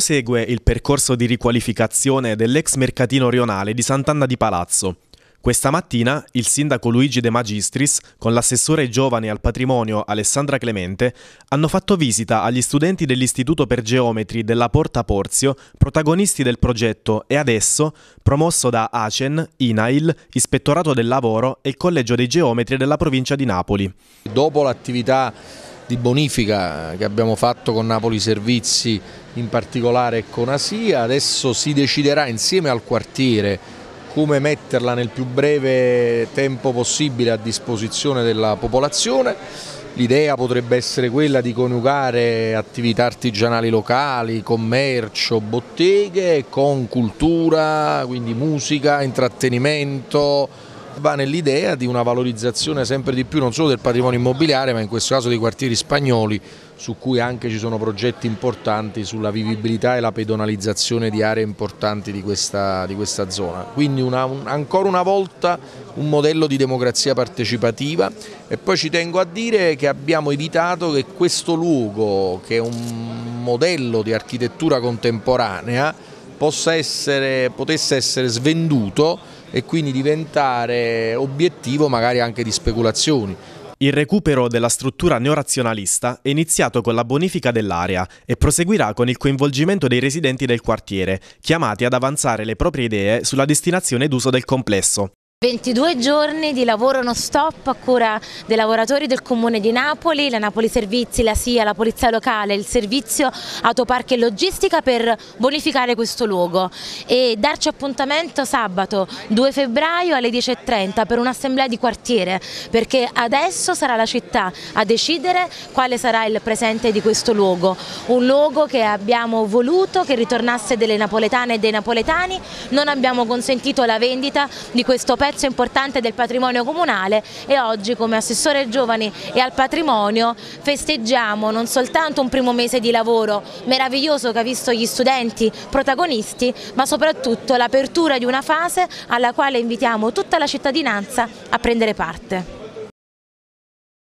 Prosegue il percorso di riqualificazione dell'ex mercatino rionale di Sant'Anna di Palazzo. Questa mattina il sindaco Luigi De Magistris con l'assessore giovane al patrimonio Alessandra Clemente hanno fatto visita agli studenti dell'Istituto per Geometri della Porta Porzio, protagonisti del progetto E Adesso, promosso da ACEN, INAIL, Ispettorato del Lavoro e il Collegio dei Geometri della provincia di Napoli. Dopo l'attività di bonifica che abbiamo fatto con Napoli Servizi in particolare e con Asia, adesso si deciderà insieme al quartiere come metterla nel più breve tempo possibile a disposizione della popolazione. L'idea potrebbe essere quella di coniugare attività artigianali locali, commercio, botteghe con cultura, quindi musica, intrattenimento. Va nell'idea di una valorizzazione sempre di più non solo del patrimonio immobiliare, ma in questo caso dei quartieri spagnoli, su cui anche ci sono progetti importanti sulla vivibilità e la pedonalizzazione di aree importanti di questa zona. Quindi ancora una volta un modello di democrazia partecipativa. E poi ci tengo a dire che abbiamo evitato che questo luogo, che è un modello di architettura contemporanea, potesse essere svenduto e quindi diventare obiettivo magari anche di speculazioni. Il recupero della struttura neorazionalista è iniziato con la bonifica dell'area e proseguirà con il coinvolgimento dei residenti del quartiere, chiamati ad avanzare le proprie idee sulla destinazione d'uso del complesso. 22 giorni di lavoro non stop a cura dei lavoratori del Comune di Napoli, la Napoli Servizi, la SIA, la Polizia Locale, il servizio Autoparchi e Logistica per bonificare questo luogo e darci appuntamento sabato 2 febbraio alle 10:30 per un'assemblea di quartiere, perché adesso sarà la città a decidere quale sarà il presente di questo luogo, un luogo che abbiamo voluto che ritornasse delle napoletane e dei napoletani. Non abbiamo consentito la vendita di questo pezzo importante del patrimonio comunale e oggi come assessore ai giovani e al patrimonio festeggiamo non soltanto un primo mese di lavoro meraviglioso che ha visto gli studenti protagonisti, ma soprattutto l'apertura di una fase alla quale invitiamo tutta la cittadinanza a prendere parte.